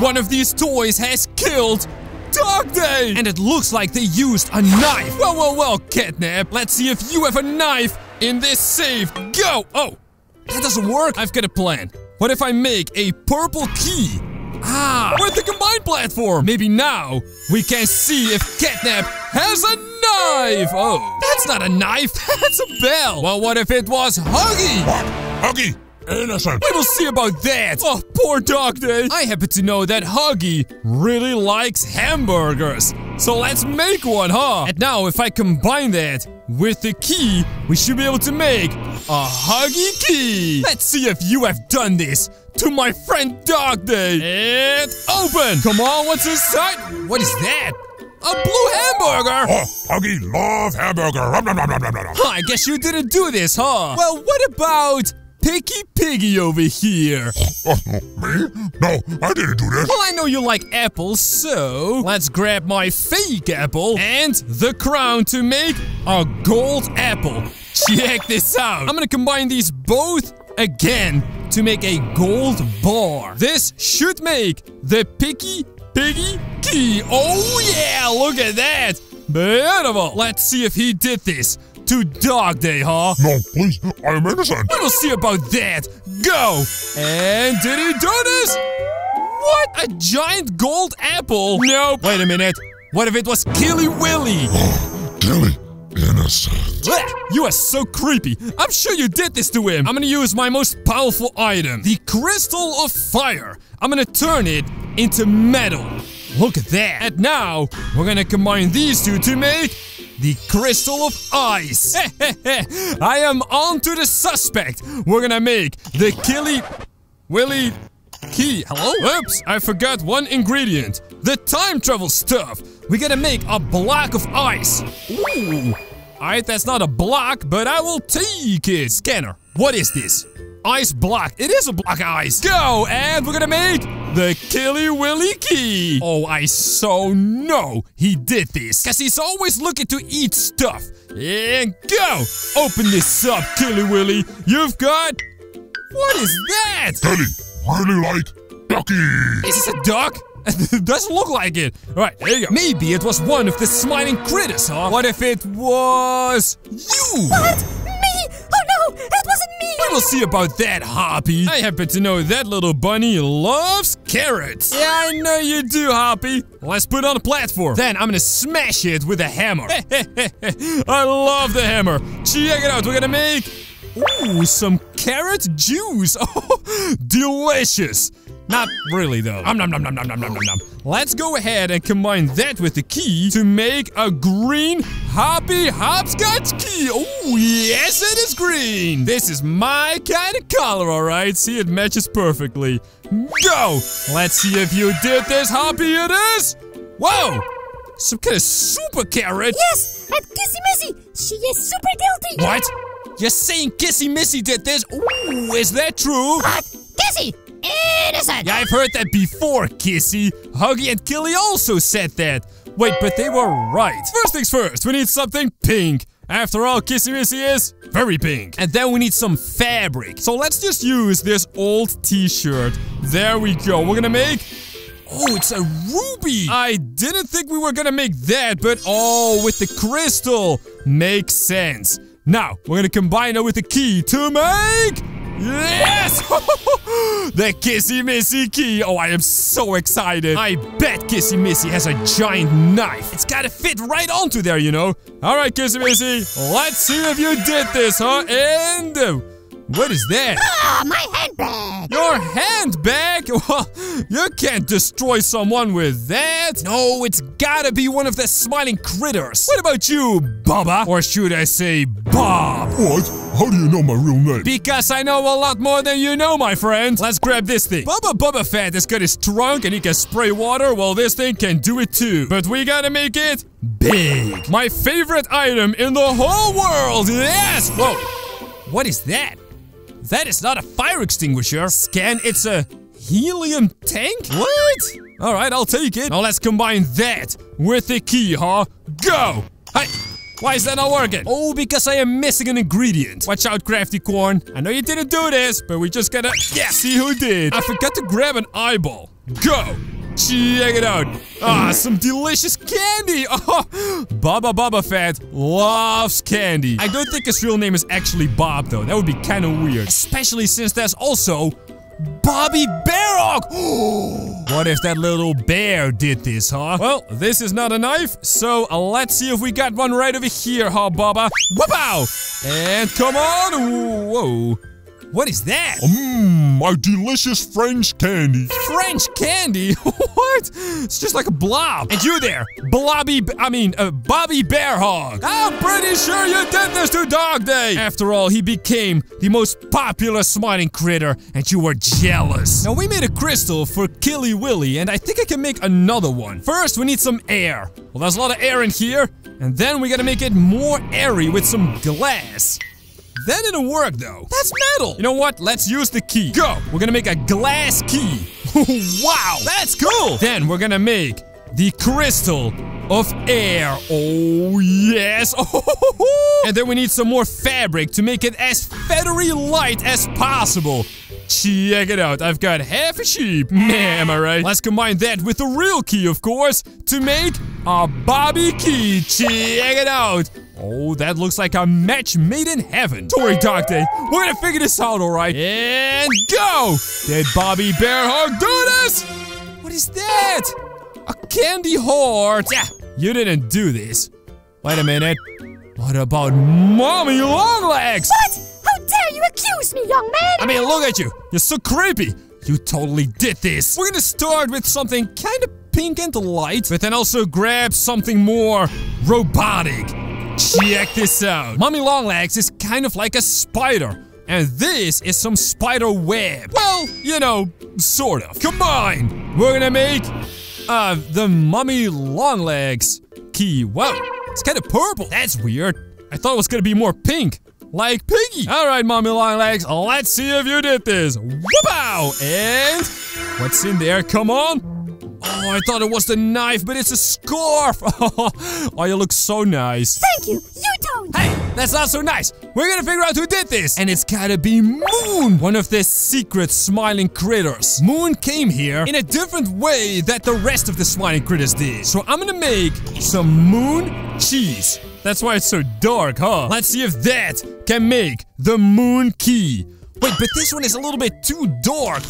One of these toys has killed Dog Day! And it looks like they used a knife. Whoa, whoa, whoa, Catnap. Let's see if you have a knife in this safe. Go! Oh, that doesn't work. I've got a plan. What if I make a purple key? Ah, with the combined platform. Maybe now we can see if Catnap has a knife. Oh, that's not a knife. That's a bell. Well, what if it was Huggy? What? Huggy? Innocent. We will see about that. Oh, poor Dog Day. I happen to know that Huggy really likes hamburgers. So let's make one, huh? And now if I combine that with the key, we should be able to make a Huggy key. Let's see if you have done this to my friend Dog Day. And open. Come on, what's inside? What is that? A blue hamburger! Oh, Huggy loves hamburger. Huh, I guess you didn't do this, huh? Well, what about Picky Piggy over here? Me? No, I didn't do this. Well, I know you like apples, so let's grab my fake apple and the crown to make a gold apple. Check this out. I'm gonna combine these both again to make a gold bar. This should make the Picky Piggy key. Oh yeah, look at that. Beautiful. Let's see if he did this to Dog Day, huh? No, please, I'm innocent. We'll see about that. Go! And did he do this? What? A giant gold apple? Nope. Wait a minute. What if it was Killy Willy? Oh, Killy, innocent. You are so creepy. I'm sure you did this to him. I'm gonna use my most powerful item, the Crystal of Fire. I'm gonna turn it into metal. Look at that. And now, we're gonna combine these two to make the Crystal of Ice. I am on to the suspect. We're gonna make the Killy Willy key. Hello? Oops, I forgot one ingredient. The time travel stuff. We gotta make a block of ice. Ooh. Alright, that's not a block, but I will take it. Scanner, what is this? Ice block. It is a block of ice. Go, and we're gonna make the Killy Willy key. Oh, I so know he did this, because he's always looking to eat stuff. And go! Open this up, Killy Willy. You've got... what is that? Killy, really like ducky. Is this a duck? It doesn't look like it. All right, there you go. Maybe it was one of the smiling critters, huh? What if it was you? What? We'll see about that, Hoppy. I happen to know that little bunny loves carrots. Yeah, I know you do, Hoppy. Let's put it on a platform. Then I'm gonna smash it with a hammer. I love the hammer. Check it out. We're gonna make, ooh, some carrot juice. Oh, delicious. Not really, though. Nom, nom, nom, nom, nom, nom, nom. Let's go ahead and combine that with the key to make a green Hoppy Hopscotch key. Oh, yes, it is green. This is my kind of color, all right? See, it matches perfectly. Go. Let's see if you did this, Hoppy. It is. Whoa. Some kind of super carrot. Yes, at Kissy Missy. She is super guilty. What? You're saying Kissy Missy did this? Ooh, is that true? What? Kissy. Innocent. Yeah, I've heard that before, Kissy. Huggy and Killy also said that. Wait, but they were right. First things first, we need something pink. After all, Kissy Missy is very pink. And then we need some fabric. So let's just use this old t-shirt. There we go. We're gonna make... oh, it's a ruby. I didn't think we were gonna make that, but oh, with the crystal. Makes sense. Now, we're gonna combine it with the key to make... yes! The Kissy Missy key. Oh, I am so excited. I bet Kissy Missy has a giant knife. It's gotta fit right onto there, you know. All right, Kissy Missy. Let's see if you did this, huh? And... what is that? Ah, oh, my handbag. Your handbag? Well, you can't destroy someone with that. No, it's gotta be one of the smiling critters. What about you, Bubba? Or should I say Bob? What? How do you know my real name? Because I know a lot more than you know, my friend. Let's grab this thing. Bubba Fett has got his trunk and he can spray water, while this thing can do it too. But we gotta make it big. My favorite item in the whole world. Yes! Whoa. What is that? That is not a fire extinguisher. Scan, it's a helium tank? What? All right, I'll take it. Now let's combine that with the key, huh? Go! Hi. Why is that not working? Oh, because I am missing an ingredient. Watch out, Crafty Corn. I know you didn't do this, but we just gotta... yeah, see who did. I forgot to grab an eyeball. Go! Check it out! Ah, some delicious candy! Oh, Bubba Fat loves candy. I don't think his real name is actually Bob, though. That would be kind of weird. Especially since there's also Bobby Bearhog! What if that little bear did this, huh? Well, this is not a knife, so let's see if we got one right over here, huh, Bubba? Wow! And come on! Whoa! What is that? My delicious French candy. French candy? What? It's just like a blob. And you there, Bobby Bearhog. I'm pretty sure you did this to Dog Day. After all, he became the most popular smiting critter, and you were jealous. Now, we made a crystal for Killy Willy, and I think I can make another one. First, we need some air. Well, there's a lot of air in here, and then we gotta make it more airy with some glass. That didn't work, though. That's metal. You know what? Let's use the key. Go. We're gonna make a glass key. Wow. That's cool. Then we're gonna make the crystal of air. Oh, yes. And then we need some more fabric to make it as feathery light as possible. Check it out. I've got half a sheep. Man, am I right? Let's combine that with the real key, of course, to make a Bobby key. Check it out. Oh, that looks like a match made in heaven. Don't worry, Dog Day. We're gonna figure this out, all right? And go! Did Bobby Bearhog do this? What is that? A candy heart. Yeah, you didn't do this. Wait a minute. What about Mommy Longlegs? What? How dare you accuse me, young man? I mean, look at you. You're so creepy. You totally did this. We're gonna start with something kind of pink and light, but then also grab something more robotic. Check this out. Mommy Longlegs is kind of like a spider. And this is some spider web. Well, you know, sort of. Come on. We're gonna make the Mommy Longlegs key. Wow, it's kind of purple. That's weird. I thought it was gonna be more pink. Like Piggy. All right, Mommy Longlegs. Let's see if you did this. Wow. And what's in there? Come on. Oh, I thought it was the knife, but it's a scarf. Oh, you look so nice. Thank you. You don't. Hey, that's not so nice. We're gonna figure out who did this. And it's gotta be Moon, one of the secret smiling critters. Moon came here in a different way that the rest of the smiling critters did. So I'm gonna make some moon cheese. That's why it's so dark, huh? Let's see if that can make the moon key. Wait, but this one is a little bit too dark.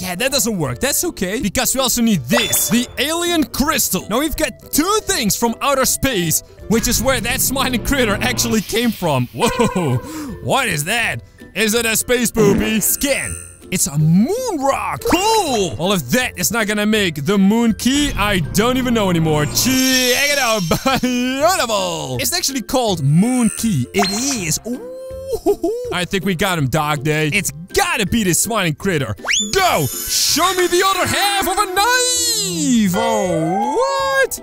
Yeah, that doesn't work. That's okay. Because we also need this. The alien crystal. Now, we've got two things from outer space, which is where that smiling critter actually came from. Whoa. What is that? Is it a space poopy? Scan. It's a moon rock. Cool. All of that is not gonna make the moon key. I don't even know anymore. Check it out. Beautiful. It's actually called moon key. It is. Ooh. I think we got him, Dog Day. It's gotta be this smiling critter. Go! Show me the other half of a knife! Oh, what?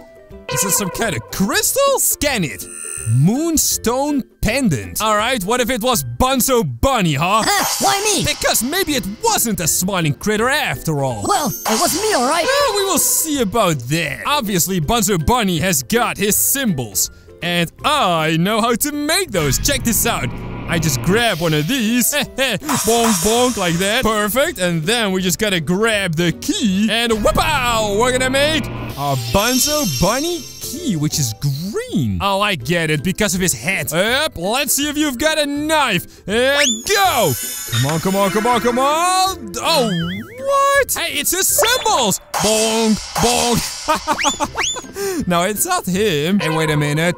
Is this some kind of crystal? Scan it. Moonstone pendant. All right, what if it was Bunzo Bunny, huh? Why me? Because maybe it wasn't a smiling critter after all. Well, it was me, all right? Well, we will see about that. Obviously, Bunzo Bunny has got his symbols. And I know how to make those. Check this out. I just grab one of these, bonk, bonk, like that, perfect, and then we just gotta grab the key, and whoop-ow, we're gonna make a Bunzo Bunny key, which is green. Oh, I get it, because of his head. Yep, let's see if you've got a knife, and go! Come on, come on, come on, come on! Oh, what? Hey, it's his symbols! Bonk, bonk. No, it's not him. Hey, wait a minute.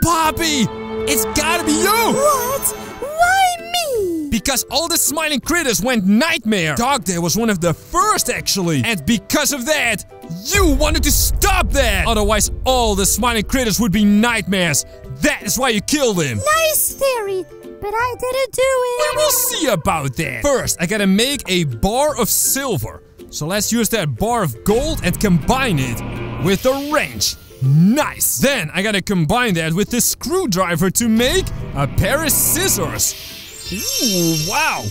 Poppy! It's gotta be you! What? Why me? Because all the smiling critters went nightmare. Dog Day was one of the first, actually. And because of that, you wanted to stop that. Otherwise, all the smiling critters would be nightmares. That is why you killed him. Nice theory, but I didn't do it. We will see about that. First, I gotta make a bar of silver. So let's use that bar of gold and combine it with a wrench. Nice! Then I gotta combine that with the screwdriver to make a pair of scissors. Ooh, wow!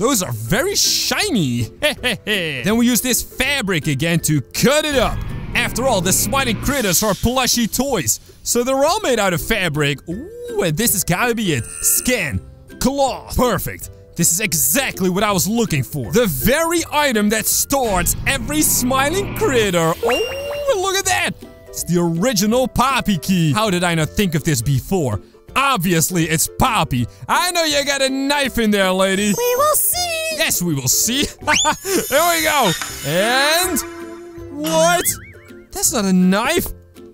Those are very shiny! Then we use this fabric again to cut it up. After all, the smiling critters are plushy toys, so they're all made out of fabric. Ooh, and this is gotta be it. Scan. Cloth. Perfect. This is exactly what I was looking for. The very item that starts every smiling critter. Oh, look at that. It's the original Poppy key. How did I not think of this before? Obviously, it's Poppy. I know you got a knife in there, lady. We will see. Yes, we will see. There we go. And... what? That's not a knife.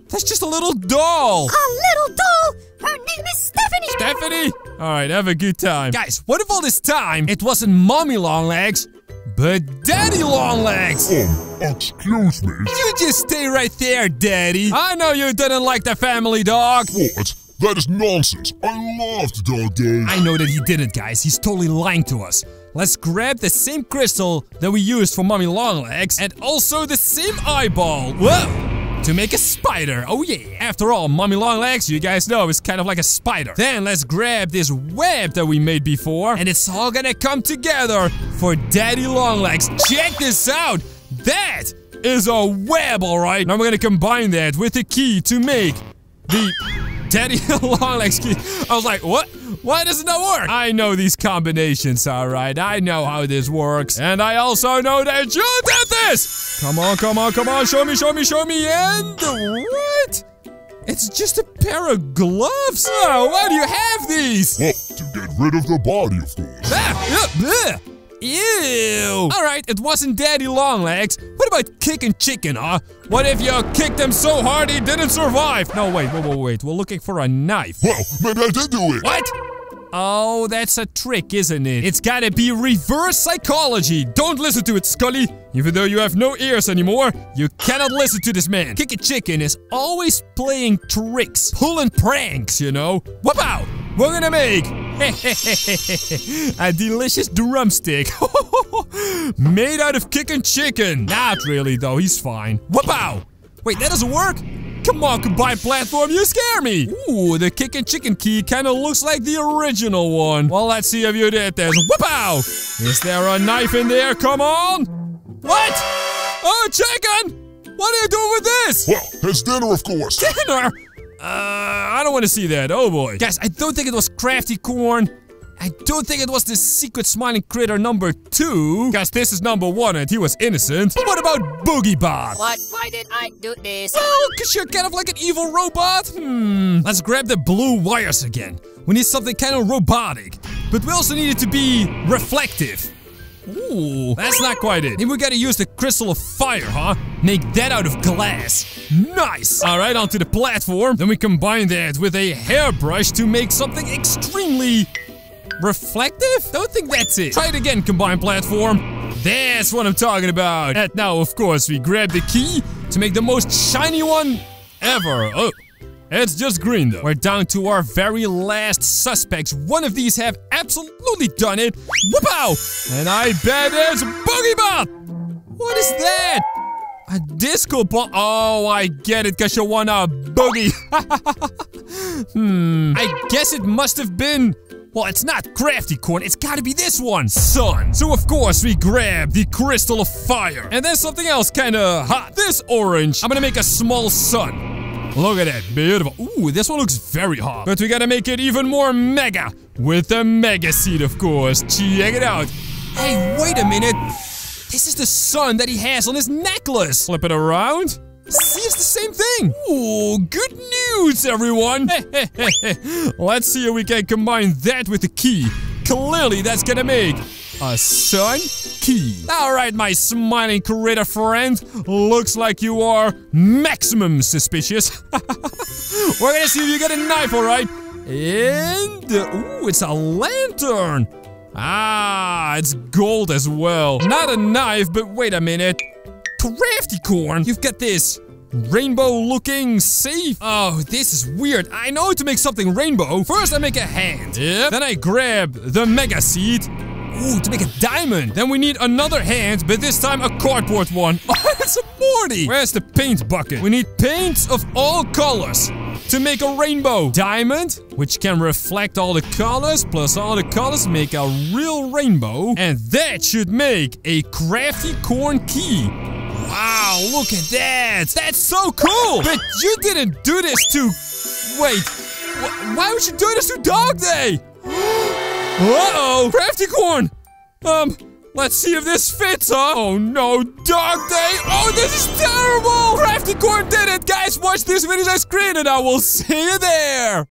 That's just a little doll. A little doll? Her name is Stephanie. Stephanie? All right, have a good time. Guys, what if all this time it wasn't Mommy Longlegs, but Daddy Longlegs? Oh, excuse me. You just stay right there, Daddy. I know you didn't like the family dog. What? That is nonsense. I loved Dog Day. I know that he didn't, guys. He's totally lying to us. Let's grab the same crystal that we used for Mommy Longlegs and also the same eyeball. Whoa! To make a spider. Oh, yeah. After all, Mommy Longlegs, you guys know, is kind of like a spider. Then let's grab this web that we made before and it's all gonna come together for Daddy Longlegs. Check this out. That is a web, all right. Now we're gonna combine that with the key to make the... Daddy Longlegs key. I was like, what? Why doesn't that work? I know these combinations, all right. I know how this works. And I also know that you did this. Come on, come on, come on. Show me, show me, show me. And what? It's just a pair of gloves. Oh, why do you have these? Well, to get rid of the body, of course. Ah, ew. All right, it wasn't Daddy Longlegs. What about Kickin' Chicken, huh? What if you kicked him so hard he didn't survive? No, wait, wait, wait, wait. We're looking for a knife. Well, maybe I did do it. What? Oh, that's a trick, isn't it? It's gotta be reverse psychology. Don't listen to it, Scully. Even though you have no ears anymore, you cannot listen to this man. Kickin' Chicken is always playing tricks, pulling pranks, you know? Wow! We're gonna make... a delicious drumstick made out of Kickin' Chicken. Not really though, he's fine. Wow! Wait, that doesn't work? Come on, goodbye platform, you scare me! Ooh, the Kickin' Chicken key kinda looks like the original one. Well, let's see if you did this. Wow! Is there a knife in there? Come on! What? Oh, chicken! What are you doing with this? Well, it's dinner, of course. Dinner? I don't want to see that. Oh boy. Guys, I don't think it was Crafty Corn. I don't think it was the secret smiling critter number 2. Guys, this is number 1 and he was innocent. But what about Boogie Bob? What? Why did I do this? Well, because you're kind of like an evil robot. Let's grab the blue wires again. We need something kind of robotic. But we also need it to be reflective. Ooh, that's not quite it. And we gotta use the crystal of fire, huh? Make that out of glass. Nice! Alright, onto the platform. Then we combine that with a hairbrush to make something extremely... reflective? Don't think that's it. Try it again, combine platform. That's what I'm talking about. And now, of course, we grab the key to make the most shiny one ever. Oh, it's just green, though. We're down to our very last suspects. One of these have absolutely done it. Wow! And I bet it's Boogie Bot! What is that? A disco ball? Oh, I get it, because you want a boogie. I guess it must have been... well, it's not Crafty Corn. It's gotta be this one. Sun. So, of course, we grab the crystal of fire. And then something else kinda hot. This orange. I'm gonna make a small sun. Look at that, beautiful. Ooh, this one looks very hot. But we gotta make it even more mega. With a mega seed, of course. Check it out. Hey, wait a minute. This is the sun that he has on his necklace. Flip it around. See, it's the same thing. Ooh, good news, everyone. Let's see if we can combine that with the key. Clearly, that's gonna make a sun key. All right, my smiling critter friend. Looks like you are maximum suspicious. We're gonna see if you get a knife, all right? And, ooh, it's a lantern. Ah, it's gold as well. Not a knife, but wait a minute. Crafty Corn, you've got this rainbow-looking safe. Oh, this is weird. I know to make something rainbow. First, I make a hand. Yep. Then I grab the mega seed. Ooh, to make a diamond. Then we need another hand, but this time a cardboard one. Oh, it's a Morty. Where's the paint bucket? We need paints of all colors to make a rainbow. Diamond, which can reflect all the colors, plus all the colors make a real rainbow. And that should make a Crafty Corn key. Wow, look at that. That's so cool. But you didn't do this to... wait, why would you do this to Dog Day? Uh-oh! Crafty Corn! Let's see if this fits, huh? Oh no, Dog Day! Oh, this is terrible! Crafty Corn did it! Guys, watch this video as I screen and I will see you there!